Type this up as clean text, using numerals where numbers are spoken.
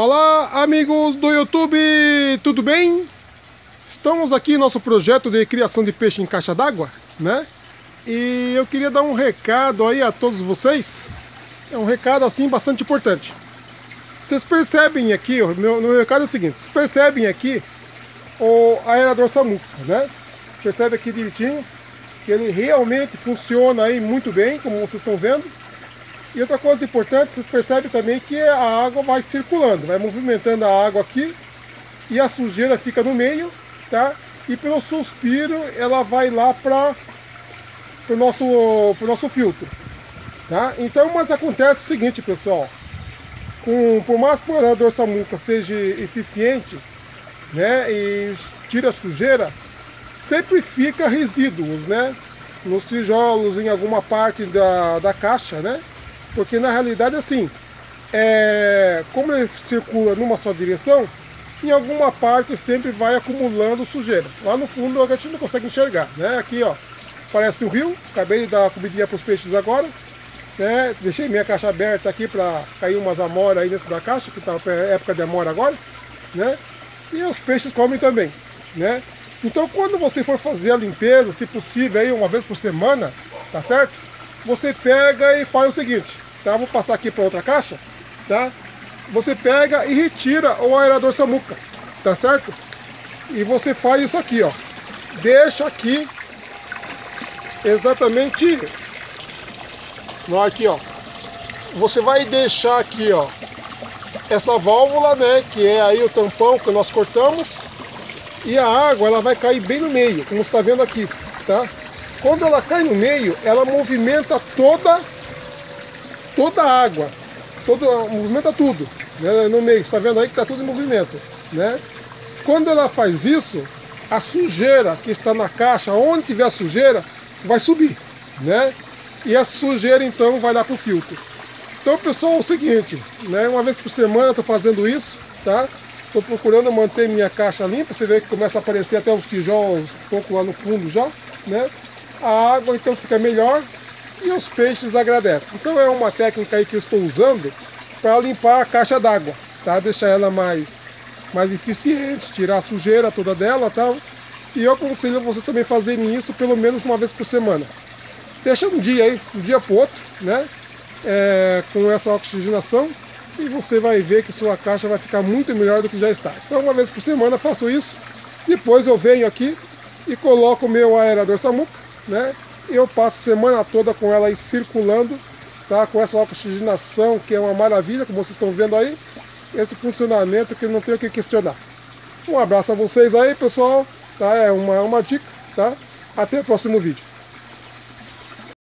Olá, amigos do YouTube, tudo bem? Estamos aqui no nosso projeto de criação de peixe em caixa d'água, né? E eu queria dar um recado aí a todos vocês. É um recado assim bastante importante. Vocês percebem aqui, meu recado é o seguinte: vocês percebem aqui o aerador Samuca, né? Vocês percebem aqui direitinho que ele realmente funciona aí muito bem, como vocês estão vendo. E outra coisa importante, vocês percebem também que a água vai circulando, vai movimentando a água aqui e a sujeira fica no meio, tá? E pelo suspiro ela vai lá para o nosso filtro, tá? Então, mas acontece o seguinte, pessoal, por mais que o aerador Samuca seja eficiente, né, e tira a sujeira, sempre fica resíduos, né, nos tijolos, em alguma parte da caixa, né? Porque na realidade assim, como ele circula numa só direção, em alguma parte sempre vai acumulando sujeira. Lá no fundo a gente não consegue enxergar, né? Aqui, ó, parece um rio. Acabei de dar comidinha para os peixes agora, né? Deixei minha caixa aberta aqui para cair umas amoras aí dentro da caixa, que tá época de amora agora, né? E os peixes comem também, né? Então, quando você for fazer a limpeza, se possível aí uma vez por semana, tá certo? Você pega e faz o seguinte, tá? Vou passar aqui para outra caixa, tá? Você pega e retira o aerador Samuca, tá certo? E você faz isso aqui, ó. Deixa aqui exatamente aqui, ó. Você vai deixar aqui, ó, essa válvula, né, que é aí o tampão que nós cortamos. E a água, ela vai cair bem no meio, como você está vendo aqui, tá? Quando ela cai no meio, ela movimenta toda a água, movimenta tudo, né, no meio. Você está vendo aí que está tudo em movimento, né? Quando ela faz isso, a sujeira que está na caixa, onde tiver a sujeira, vai subir, né? E a sujeira, então, vai lá para o filtro. Então, pessoal, é o seguinte, né? Uma vez por semana eu estou fazendo isso, tá? Estou procurando manter minha caixa limpa. Você vê que começa a aparecer até os tijolos que estão lá no fundo já, né? A água então fica melhor e os peixes agradecem. Então é uma técnica aí que eu estou usando para limpar a caixa d'água, tá? Deixar ela mais eficiente, tirar a sujeira toda dela, tá? E eu aconselho vocês também fazerem isso pelo menos uma vez por semana. Deixa um dia aí, um dia para o outro, né? Com essa oxigenação. E você vai ver que sua caixa vai ficar muito melhor do que já está. Então, uma vez por semana faço isso. Depois eu venho aqui e coloco o meu aerador Samuca, né? Eu passo a semana toda com ela aí circulando, tá? Com essa oxigenação, que é uma maravilha, como vocês estão vendo aí. Esse funcionamento que não tem o que questionar. Um abraço a vocês aí, pessoal, tá? É uma dica, tá? Até o próximo vídeo.